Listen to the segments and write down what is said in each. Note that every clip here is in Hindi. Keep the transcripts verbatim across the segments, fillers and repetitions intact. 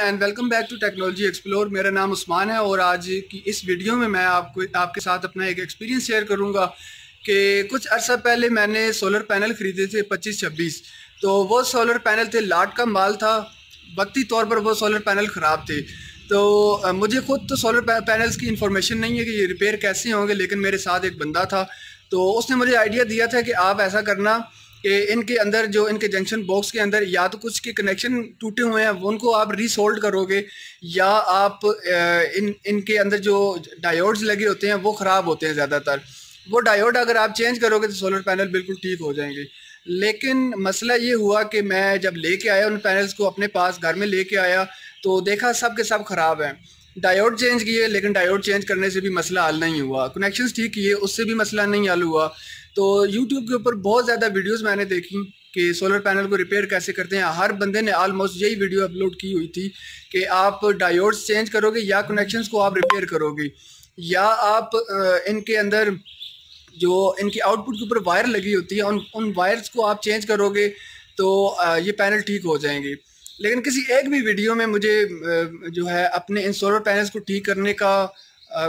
And welcome back to technology explore. मेरा नाम उस्मान है और आज की इस वीडियो में मैं आपको आपके साथ अपना एक एक्सपीरियंस शेयर करूंगा कि कुछ अर्सा पहले मैंने सोलर पैनल ख़रीदे थे पच्चीस छब्बीस। तो वो सोलर पैनल थे, लाट का माल था, वक्ती तौर पर वो सोलर पैनल ख़राब थे। तो मुझे ख़ुद तो सोलर पैनल्स की इन्फॉर्मेशन नहीं है कि ये रिपेयर कैसे होंगे, लेकिन मेरे साथ एक बंदा था तो उसने मुझे आइडिया दिया था कि आप ऐसा करना कि इनके अंदर जो इनके जंक्शन बॉक्स के अंदर या तो कुछ के कनेक्शन टूटे हुए हैं वो उनको आप रीसोल्ड करोगे, या आप इन इनके अंदर जो डायोड्स लगे होते हैं वो ख़राब होते हैं ज़्यादातर, वो डायोड अगर आप चेंज करोगे तो सोलर पैनल बिल्कुल ठीक हो जाएंगे। लेकिन मसला ये हुआ कि मैं जब लेके आया उन पैनल्स को अपने पास घर में लेके आया तो देखा सब के सब ख़राब हैं। डायोड चेंज किए लेकिन डायोड चेंज करने से भी मसला हल नहीं हुआ, कनेक्शंस ठीक किए उससे भी मसला नहीं हल हुआ। तो यूट्यूब के ऊपर बहुत ज़्यादा वीडियोस मैंने देखी कि सोलर पैनल को रिपेयर कैसे करते हैं। हर बंदे ने ऑलमोस्ट यही वीडियो अपलोड की हुई थी कि आप डायोड्स चेंज करोगे या कनेक्शंस को आप रिपेयर करोगे, या आप इनके अंदर जो इनकी आउटपुट के ऊपर वायर लगी होती है उन उन वायर्स को आप चेंज करोगे तो ये पैनल ठीक हो जाएंगे। लेकिन किसी एक भी वीडियो में मुझे जो है अपने इन सोलर पैनल्स को ठीक करने का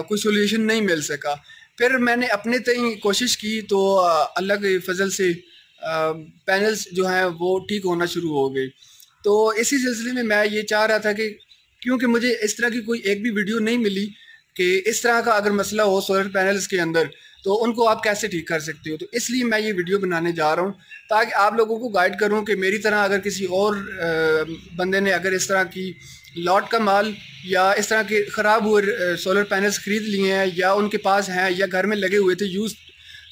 कोई सोल्यूशन नहीं मिल सका। फिर मैंने अपने तय कोशिश की तो अल्लाह के फजल से पैनल्स जो हैं वो ठीक होना शुरू हो गई। तो इसी सिलसिले में मैं ये चाह रहा था कि क्योंकि मुझे इस तरह की कोई एक भी वीडियो नहीं मिली कि इस तरह का अगर मसला हो सोलर पैनल्स के अंदर तो उनको आप कैसे ठीक कर सकते हो, तो इसलिए मैं ये वीडियो बनाने जा रहा हूँ ताकि आप लोगों को गाइड करूँ कि मेरी तरह अगर किसी और बंदे ने अगर इस तरह की लॉट का माल या इस तरह के ख़राब हुए सोलर पैनल्स ख़रीद लिए हैं या उनके पास हैं या घर में लगे हुए थे यूज़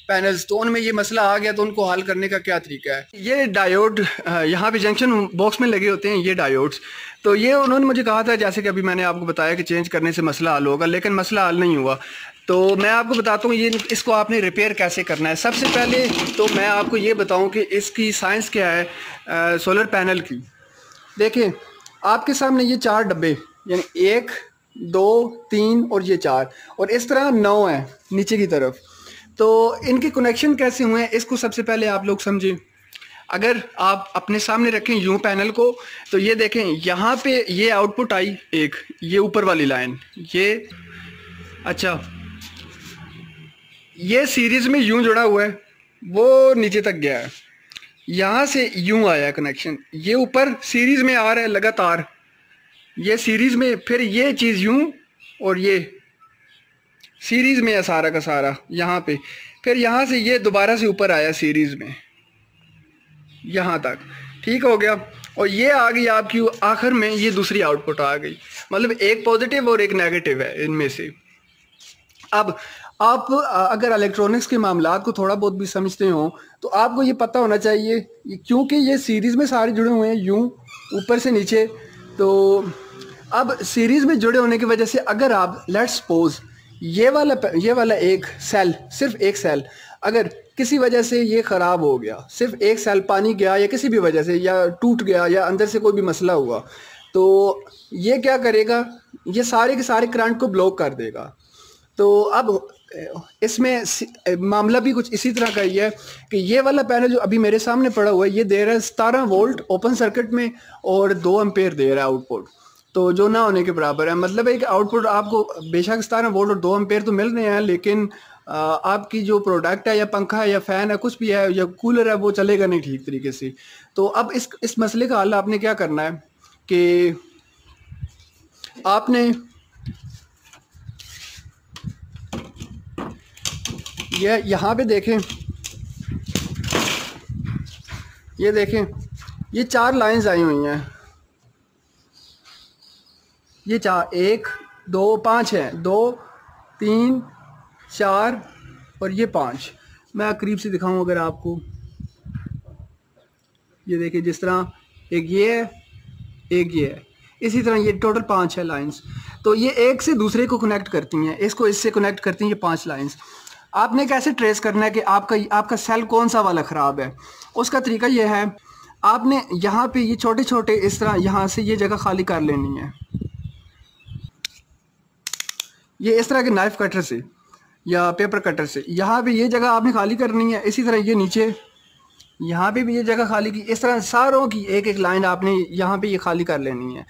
पैनल्स तो उनमें ये मसला आ गया तो उनको हल करने का क्या तरीका है। ये डायोड यहाँ पे जंक्शन बॉक्स में लगे होते हैं ये डायोड्स, तो ये उन्होंने मुझे कहा था जैसे कि अभी मैंने आपको बताया कि चेंज करने से मसला हल होगा, लेकिन मसला हल नहीं हुआ। तो मैं आपको बताता हूँ ये इसको आपने रिपेयर कैसे करना है। सबसे पहले तो मैं आपको ये बताऊँ कि इसकी साइंस क्या है आ, सोलर पैनल की। देखिए आपके सामने ये चार डब्बे, यानी एक दो तीन और ये चार, और इस तरह नौ हैं नीचे की तरफ। तो इनके कनेक्शन कैसे हुए हैं इसको सबसे पहले आप लोग समझें। अगर आप अपने सामने रखें यूँ पैनल को तो ये देखें यहाँ पे ये आउटपुट आई एक, ये ऊपर वाली लाइन ये, अच्छा ये सीरीज़ में यूँ जुड़ा हुआ है वो नीचे तक गया है, यहाँ से यूँ आया कनेक्शन, ये ऊपर सीरीज़ में आ रहा है लगातार, ये सीरीज़ में, फिर ये चीज़ यूँ और ये सीरीज़ में है सारा का सारा यहाँ पे, फिर यहाँ से ये दोबारा से ऊपर आया सीरीज़ में यहाँ तक, ठीक हो गया। और ये आ गई आपकी आखिर में ये दूसरी आउटपुट आ गई, मतलब एक पॉजिटिव और एक नेगेटिव है इनमें से। अब आप अगर इलेक्ट्रॉनिक्स के मामला को थोड़ा बहुत भी समझते हो तो आपको ये पता होना चाहिए, क्योंकि ये सीरीज़ में सारे जुड़े हुए हैं यूँ ऊपर से नीचे। तो अब सीरीज़ में जुड़े होने की वजह से अगर आप लेट्स सपोज ये वाला ये वाला एक सेल, सिर्फ एक सेल अगर किसी वजह से ये ख़राब हो गया, सिर्फ एक सेल पानी गया या किसी भी वजह से या टूट गया या अंदर से कोई भी मसला हुआ, तो ये क्या करेगा, ये सारे के सारे करंट को ब्लॉक कर देगा। तो अब इसमें मामला भी कुछ इसी तरह का ही है कि ये वाला पैनल जो अभी मेरे सामने पड़ा हुआ है ये दे रहा है सतारह वोल्ट ओपन सर्किट में और दो एम्पेयर दे रहा है आउटपुट, तो जो ना होने के बराबर है। मतलब एक आउटपुट आपको बेशक सतारह वोल्ट और दो एम्पेयर तो मिल रहे हैं, लेकिन आपकी जो प्रोडक्ट है या पंखा है या फ़ैन है कुछ भी है या कूलर है वो चलेगा नहीं ठीक तरीके से। तो अब इस इस मसले का हल आपने क्या करना है कि आपने यह यहाँ पे देखें, ये देखें ये चार लाइंस आई हुई हैं, ये चार एक दो पाँच हैं, दो तीन चार और ये पाँच। मैं करीब से दिखाऊं अगर आपको, ये देखिए जिस तरह एक ये है एक ये है, इसी तरह ये टोटल पाँच है लाइंस। तो ये एक से दूसरे को कनेक्ट करती हैं, इसको इससे कनेक्ट करती हैं, ये पाँच लाइंस। आपने कैसे ट्रेस करना है कि आपका आपका सेल कौन सा वाला ख़राब है, उसका तरीका ये है आपने यहाँ पे ये छोटे छोटे इस तरह यहाँ से ये जगह खाली कर लेनी है, ये इस तरह के नाइफ कटर से या पेपर कटर से यहाँ पे ये जगह आपने खाली करनी है। इसी तरह ये नीचे यहाँ पे भी ये जगह खाली की, इस तरह सारों की एक एक लाइन आपने यहाँ पे ये खाली कर लेनी है।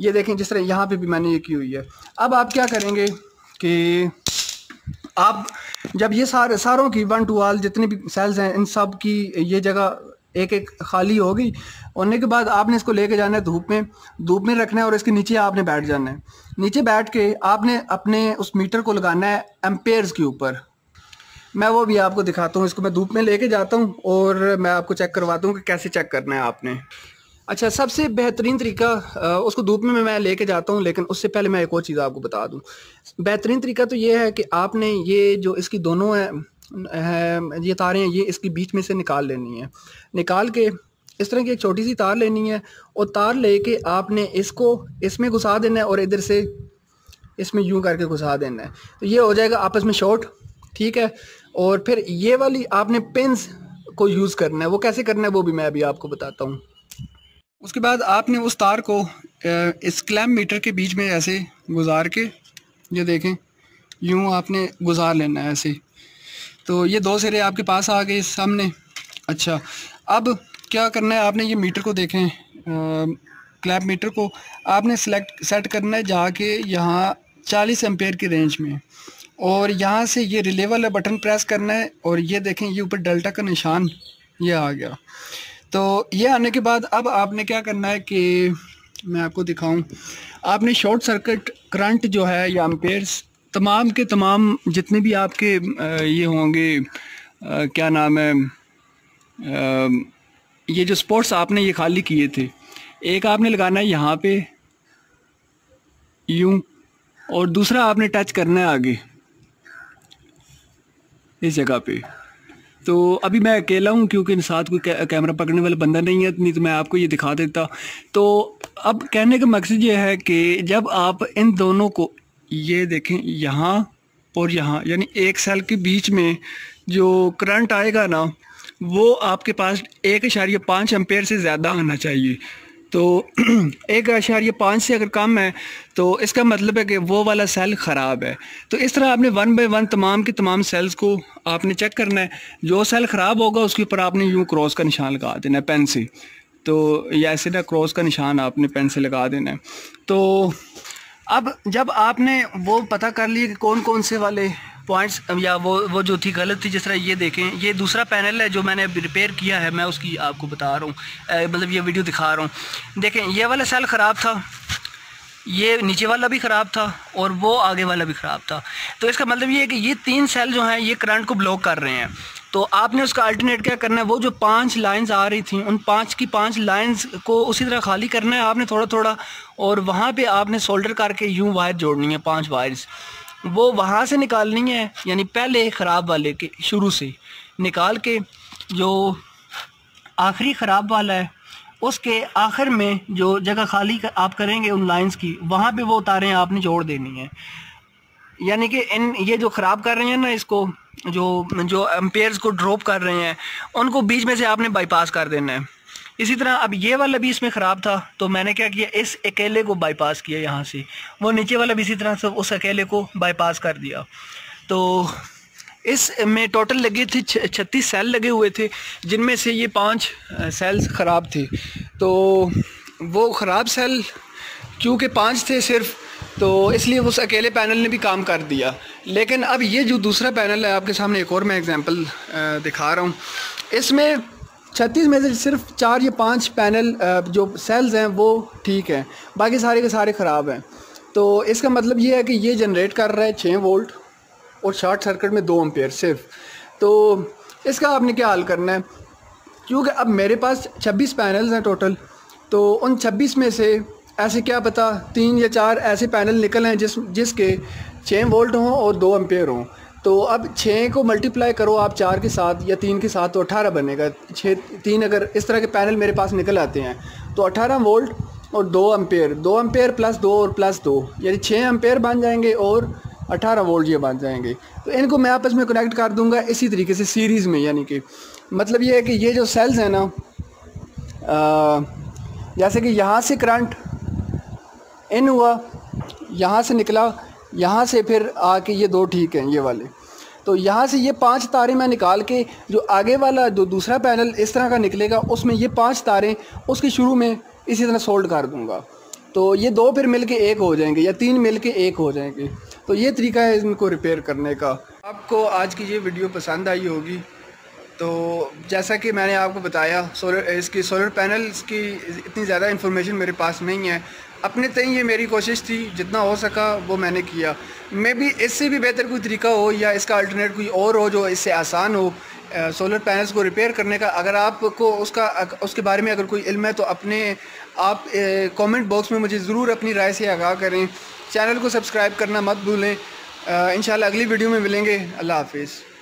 ये देखें जिस तरह यहाँ पे भी मैंने ये की हुई है। अब आप क्या करेंगे कि आप जब ये सारे सारों की वन टू ऑल जितने भी सेल्स हैं इन सब की ये जगह एक एक खाली होगी, होने के बाद आपने इसको लेके जाना है धूप में, धूप में रखना है और इसके नीचे आपने बैठ जाना है। नीचे बैठ के आपने अपने उस मीटर को लगाना है एम्पेयर्स के ऊपर। मैं वो भी आपको दिखाता हूँ, इसको मैं धूप में लेके जाता हूँ और मैं आपको चेक करवाता हूँ कि कैसे चेक करना है आपने। अच्छा, सबसे बेहतरीन तरीका उसको धूप में मैं लेके जाता हूँ, लेकिन उससे पहले मैं एक और चीज़ आपको बता दूँ। बेहतरीन तरीका तो ये है कि आपने ये जो इसकी दोनों है ये तारें हैं ये इसकी बीच में से निकाल लेनी है। निकाल के इस तरह की एक छोटी सी तार लेनी है और तार लेके आपने इसको इसमें घुसा देना है और इधर से इसमें यूँ करके घुसा देना है, तो ये हो जाएगा आपस में शॉर्ट, ठीक है। और फिर ये वाली आपने पिंस को यूज़ करना है, वो कैसे करना है वो भी मैं अभी आपको बताता हूँ। उसके बाद आपने उस तार को इस क्लैम मीटर के बीच में ऐसे गुजार के ये देखें यूँ आपने गुजार लेना है ऐसे, तो ये दो सिरे आपके पास आ गए सामने। अच्छा, अब क्या करना है आपने ये मीटर को देखें, क्लैप मीटर को आपने सेलेक्ट सेट करना है जाके यहाँ चालीस एम्पेयर की रेंज में, और यहाँ से ये रिले वाला बटन प्रेस करना है और ये देखें ये ऊपर डेल्टा का निशान ये आ गया। तो ये आने के बाद अब आपने क्या करना है कि मैं आपको दिखाऊं, आपने शॉर्ट सर्किट करंट जो है या एम्पेयर्स तमाम के तमाम जितने भी आपके ये होंगे क्या नाम है ये जो स्पॉट्स आपने ये खाली किए थे, एक आपने लगाना है यहाँ पे यूँ और दूसरा आपने टच करना है आगे इस जगह पे। तो अभी मैं अकेला हूँ क्योंकि इन साथ कोई कै, कैमरा पकड़ने वाला बंदा नहीं है, नहीं तो मैं आपको ये दिखा देता। तो अब कहने का मकसद ये है कि जब आप इन दोनों को ये देखें यहाँ और यहाँ यानी एक सेल के बीच में जो करंट आएगा ना वो आपके पास एक अशारिया पाँच एम्पेयर से ज़्यादा आना चाहिए। तो एक अशारिया पाँच से अगर कम है तो इसका मतलब है कि वो वाला सेल ख़राब है। तो इस तरह आपने वन बाय वन तमाम के तमाम सेल्स को आपने चेक करना है, जो सेल ख़राब होगा उसके ऊपर आपने यूँ क्रॉस का निशान लगा देना है पेन से, तो या ऐसे ना क्रॉस का निशान आपने पेन से लगा देना है। तो अब जब आपने वो पता कर लिया कि कौन कौन से वाले पॉइंट्स या वो वो जो थी गलत थी, जिस तरह ये देखें ये दूसरा पैनल है जो मैंने रिपेयर किया है, मैं उसकी आपको बता रहा हूँ, मतलब ये वीडियो दिखा रहा हूँ। देखें ये वाला सेल ख़राब था, ये नीचे वाला भी ख़राब था और वो आगे वाला भी ख़राब था। तो इसका मतलब ये है कि ये तीन सेल जो हैं ये करंट को ब्लॉक कर रहे हैं। तो आपने उसका अल्टरनेट क्या करना है, वो जो पांच लाइंस आ रही थी उन पांच की पांच लाइंस को उसी तरह खाली करना है आपने थोड़ा थोड़ा, और वहाँ पे आपने सोल्डर करके यूँ वायर जोड़नी है, पांच वायर्स वो वहाँ से निकालनी है, यानी पहले ख़राब वाले के शुरू से निकाल के जो आखिरी ख़राब वाला है उसके आखिर में जो जगह खाली कर, आप करेंगे उन लाइंस की, वहाँ पे वो तारें आपने जोड़ देनी है। यानी कि इन ये जो ख़राब कर रहे हैं ना इसको जो जो एम्पेयर्स को ड्रॉप कर रहे हैं उनको बीच में से आपने बाईपास कर देना है। इसी तरह अब ये वाला भी इसमें ख़राब था तो मैंने क्या किया इस अकेले को बाईपास किया यहाँ से, वो नीचे वाला भी इसी तरह से उस अकेले को बाईपास कर दिया। तो इस में टोटल लगे थे छत्तीस सेल लगे हुए थे, जिनमें से ये पांच सेल्स ख़राब थे। तो वो ख़राब सेल क्योंकि पांच थे सिर्फ तो इसलिए उस अकेले पैनल ने भी काम कर दिया। लेकिन अब ये जो दूसरा पैनल है आपके सामने एक और मैं एग्जांपल दिखा रहा हूँ, इसमें छत्तीस में से सिर्फ चार या पांच पैनल जो सेल्स हैं वो ठीक हैं, बाकी सारे के सारे ख़राब हैं। तो इसका मतलब ये है कि ये जनरेट कर रहा है छः वोल्ट और शॉर्ट सर्किट में दो एम्पेयर सिर्फ। तो इसका आपने क्या हल करना है, क्योंकि अब मेरे पास छब्बीस पैनल्स हैं टोटल, तो उन छब्बीस में से ऐसे क्या पता तीन या चार ऐसे पैनल निकल हैं जिस जिसके छः वोल्ट हों और दो एम्पेयर हों। तो अब छः को मल्टीप्लाई करो आप चार के साथ या तीन के साथ तो अठारह बनेगा। छः तीन अगर इस तरह के पैनल मेरे पास निकल आते हैं तो अठारह वोल्ट और दो एम्पेयर, दो एम्पेयर प्लस दो और प्लस दो यानी छः एम्पेयर बन जाएंगे और अठारह वोल्ट ये बन जाएंगे। तो इनको मैं आपस में कनेक्ट कर दूंगा इसी तरीके से सीरीज़ में, यानी कि मतलब ये है कि ये जो सेल्स हैं ना आ, जैसे कि यहाँ से करंट इन हुआ, यहाँ से निकला, यहाँ से फिर आके ये दो ठीक हैं ये वाले। तो यहाँ से ये पांच तारें मैं निकाल के जो आगे वाला जो दूसरा पैनल इस तरह का निकलेगा उसमें ये पांच तारें उसके शुरू में इसी तरह सोल्ड कर दूंगा। तो ये दो फिर मिलके एक हो जाएंगे या तीन मिलके एक हो जाएंगे। तो ये तरीका है इनको रिपेयर करने का। आपको आज की ये वीडियो पसंद आई होगी। तो जैसा कि मैंने आपको बताया सोलर इसकी सोलर पैनल्स की इतनी ज़्यादा इन्फॉर्मेशन मेरे पास नहीं है, अपने तय ये मेरी कोशिश थी, जितना हो सका वो मैंने किया। मे बी इससे भी बेहतर कोई तरीका हो या इसका अल्टरनेट कोई और हो जो इससे आसान हो सोलर पैनल्स को रिपेयर करने का। अगर आपको उसका उसके बारे में अगर कोई इल्म है तो अपने आप कमेंट बॉक्स में मुझे ज़रूर अपनी राय से आगाह करें। चैनल को सब्सक्राइब करना मत भूलें। इंशाल्लाह अगली वीडियो में मिलेंगे। अल्लाह हाफिज़।